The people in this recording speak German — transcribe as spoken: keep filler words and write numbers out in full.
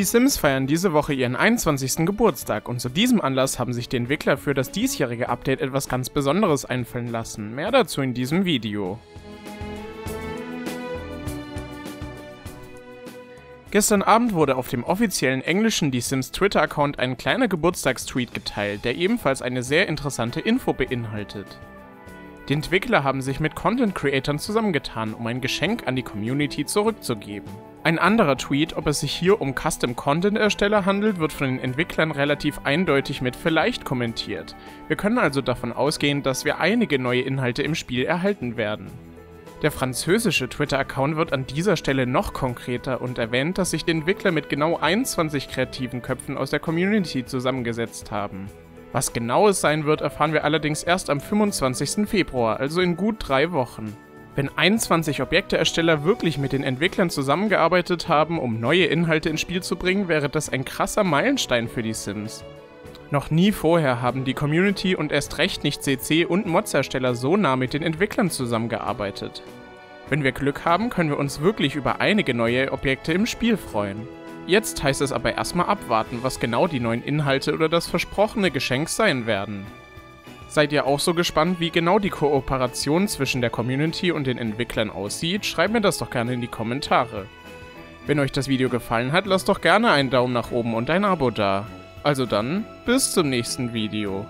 Die Sims feiern diese Woche ihren einundzwanzigsten Geburtstag und zu diesem Anlass haben sich die Entwickler für das diesjährige Update etwas ganz Besonderes einfallen lassen. Mehr dazu in diesem Video. Gestern Abend wurde auf dem offiziellen englischen The Sims Twitter-Account ein kleiner Geburtstagstweet geteilt, der ebenfalls eine sehr interessante Info beinhaltet. Die Entwickler haben sich mit Content-Creatern zusammengetan, um ein Geschenk an die Community zurückzugeben. Ein anderer Tweet, ob es sich hier um Custom-Content-Ersteller handelt, wird von den Entwicklern relativ eindeutig mit vielleicht kommentiert. Wir können also davon ausgehen, dass wir einige neue Inhalte im Spiel erhalten werden. Der französische Twitter-Account wird an dieser Stelle noch konkreter und erwähnt, dass sich die Entwickler mit genau einundzwanzig kreativen Köpfen aus der Community zusammengesetzt haben. Was genau es sein wird, erfahren wir allerdings erst am fünfundzwanzigsten Februar, also in gut drei Wochen. Wenn einundzwanzig Objekteersteller wirklich mit den Entwicklern zusammengearbeitet haben, um neue Inhalte ins Spiel zu bringen, wäre das ein krasser Meilenstein für die Sims. Noch nie vorher haben die Community und erst recht nicht C C und Mods-Hersteller so nah mit den Entwicklern zusammengearbeitet. Wenn wir Glück haben, können wir uns wirklich über einige neue Objekte im Spiel freuen. Jetzt heißt es aber erstmal abwarten, was genau die neuen Inhalte oder das versprochene Geschenk sein werden. Seid ihr auch so gespannt, wie genau die Kooperation zwischen der Community und den Entwicklern aussieht? Schreibt mir das doch gerne in die Kommentare. Wenn euch das Video gefallen hat, lasst doch gerne einen Daumen nach oben und ein Abo da. Also dann, bis zum nächsten Video.